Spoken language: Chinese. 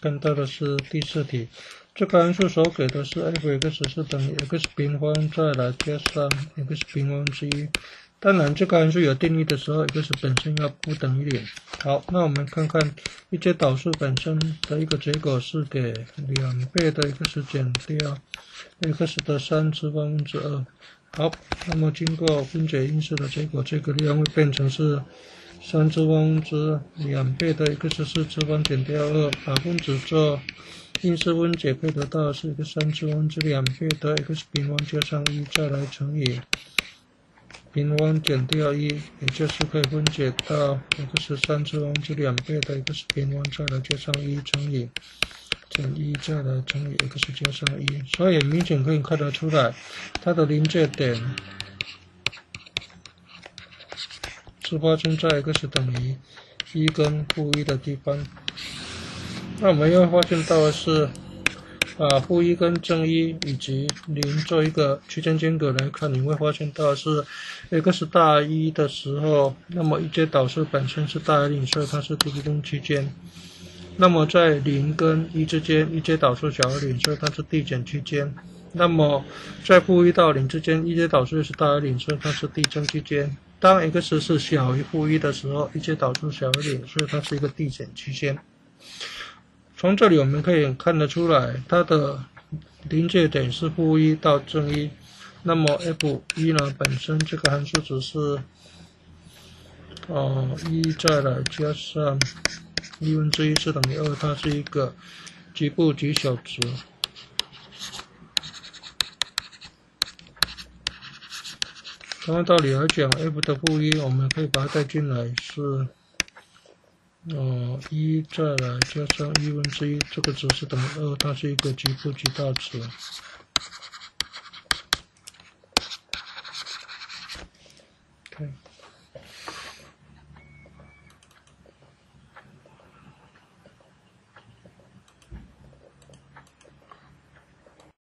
更大的是第四题。这个函数所给的是 f(x) 是等于 x 平方再来加上 x 平方之一。当然，这个函数有定义的时候 ，x 本身要不等于0。好，那我们看看一阶导数本身的一个结果是给两倍的 x 减掉 x 的3/2。好，那么经过分解因式的结果，这个量会变成是3/2的 x 4减掉2，把分子做因式分解，可以得到是一个3/2的 x 平方加上1，再来乘以。 平方减掉1，也就是可以分解到 x 3/2的 x 平方再来加上1乘以减1再来乘以 x 加上1，所以明显可以看得出来，它的临界点是发生在 x 等于1跟-1的地方。那我们又发现到的是。 把-1跟正1以及0做一个区间间隔来看，你会发现到是 x 大于1的时候，那么一阶导数本身是大于0，所以它是第一公区间。那么在0跟1之间，一阶导数小于0，所以它是递减区间。那么在-1到0之间，一阶导数是大于0，所以它是递增区间。当 x 是小于-1的时候，一阶导数小于0，所以它是一个递减区间。 从这里我们可以看得出来，它的临界点是-1到正1。那么 f(1) 呢，本身这个函数只是1再来加上1/1是等于2，它是一个局部极小值。同样道理来讲 ，f 的-1我们可以把它带进来是。 1再来加上1/1，这个值是等于2，它是一个局部极大值。OK。